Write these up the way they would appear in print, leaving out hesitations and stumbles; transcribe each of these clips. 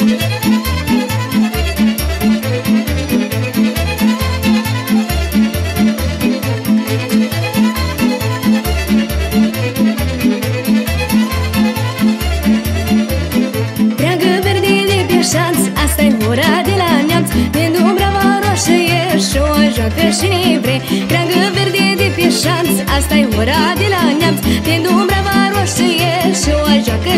Asta-i ora de la neamț, te duc brava roșie și o joacă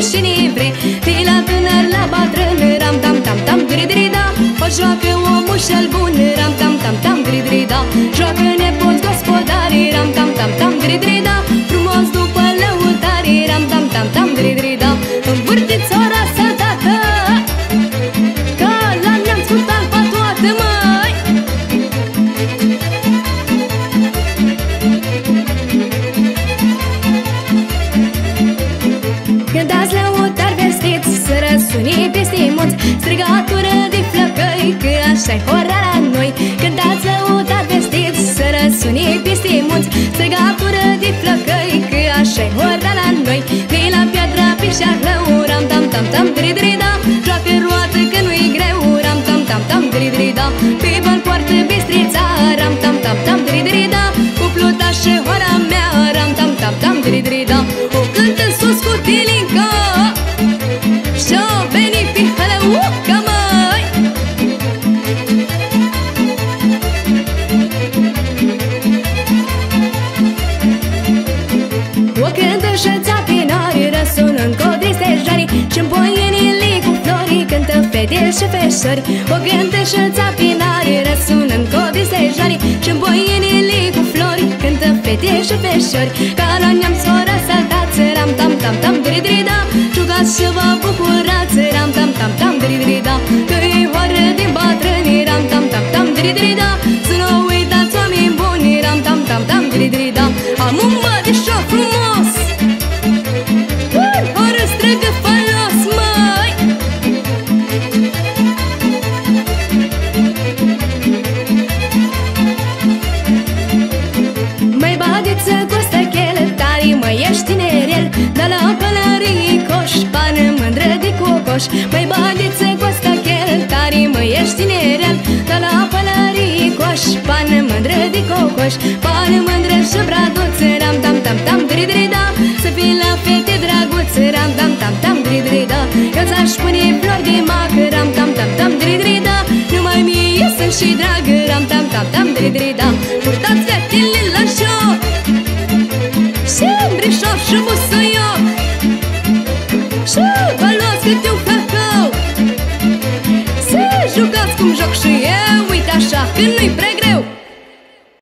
și ne vrei. De la tânăr la bătrân, ram tam tam tam gridrida, o joacă omul cel bun, ram tam tam tam gridrida. Joacă nepoți gospodari, ram tam tam tam gridrida, frumos după lăutari, ram tam tam tam gridrida. Învârtiți ora sa dată, ca la neamț cu talpa toată, măi! Sunii peste munți, strigătură de flăcăi, că așa-i ora la noi. Cântați lăudat vestiți, să răsunii peste munți, strigătură de flăcăi, că așa-i ora la noi. Că-i la piatra pe șarlău, ram tam tam tam dridrida, joacă roată că nu-i greu, ram tam tam tam dridrida. Pe băl-poartă bistrița, ram tam tam tam dridrida, cu plutașe ora mea, ram tam tam tam dridrida. O cântă sus cu tilinca, și-n poienile cu flori cântă fete și feșori. O cântă și-ța pinare, răsună-n codii sejari. Și-n poienile cu flori cântă fete și feșori. Ca la neam sora saltați, ram tam tam tam dridrida, jugați și vă bucurați, ram tam tam tam dridrida. Că-i oră din bătrâni, ram tam tam tam dridrida, să nu uitați oameni buni, ram tam tam tam dridrida. Am un mădișor frumos, oră strigă falos, măi! Măi, bădiță, costăchel, tari, măi, ești tinerel, dar la pălării coș, pană mândră de cocoș. Măi, bădiță, costăchel, tari, măi, ești tinerel, dar la pălării coș, pană mândră de cocoș. Pană mândră și braduță, ram, tam, tam, tam, dridrida, să fii la fete draguță, ram, tam, tam, tam, dridrida. Eu ți-aș pune flori de mac, ram, tam, tam, tam, dridrida, numai mie sunt și dragă, ram, tam, tam, tam, dridrida. Purtați fetele la șoc și îmbrișor și busuioc și vă luați câte un fel